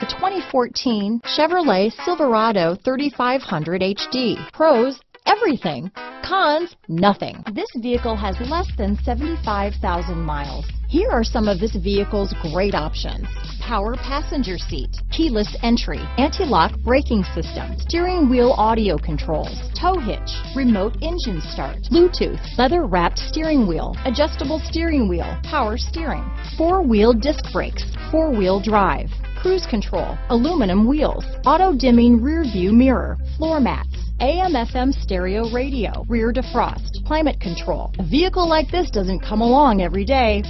The 2014 Chevrolet Silverado 3500 HD. Pros, everything. Cons, nothing. This vehicle has less than 75,000 miles. Here are some of this vehicle's great options. Power passenger seat, keyless entry, anti-lock braking system, steering wheel audio controls, tow hitch, remote engine start, Bluetooth, leather-wrapped steering wheel, adjustable steering wheel, power steering, four-wheel disc brakes, four-wheel drive, cruise control, aluminum wheels, auto-dimming rear-view mirror, floor mats, AM/FM stereo radio, rear defrost, climate control. A vehicle like this doesn't come along every day.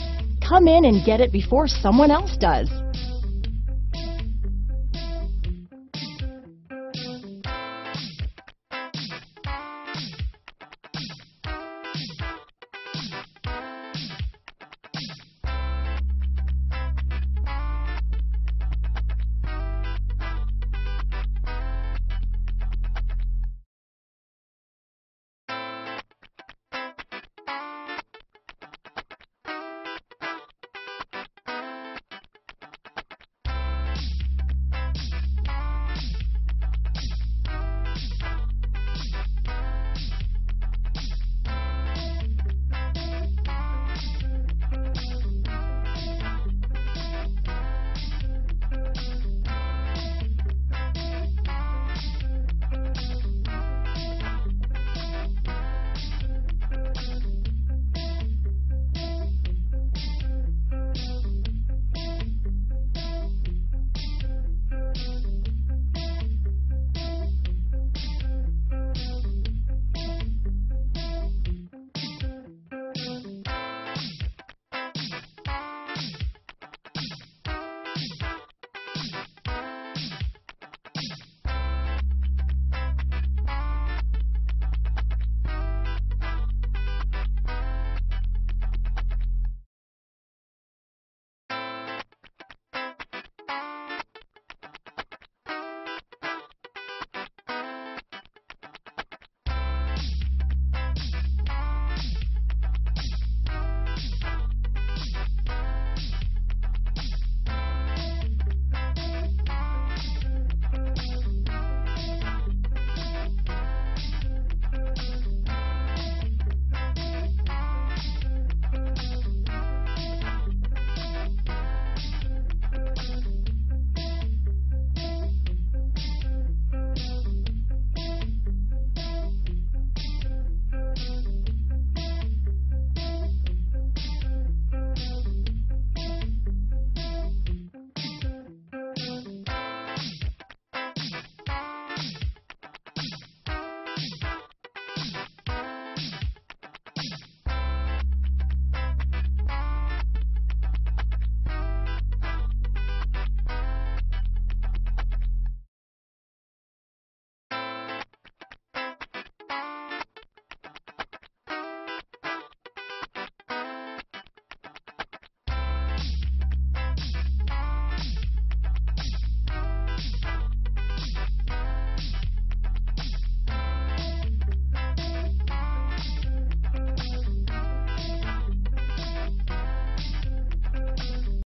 Come in and get it before someone else does.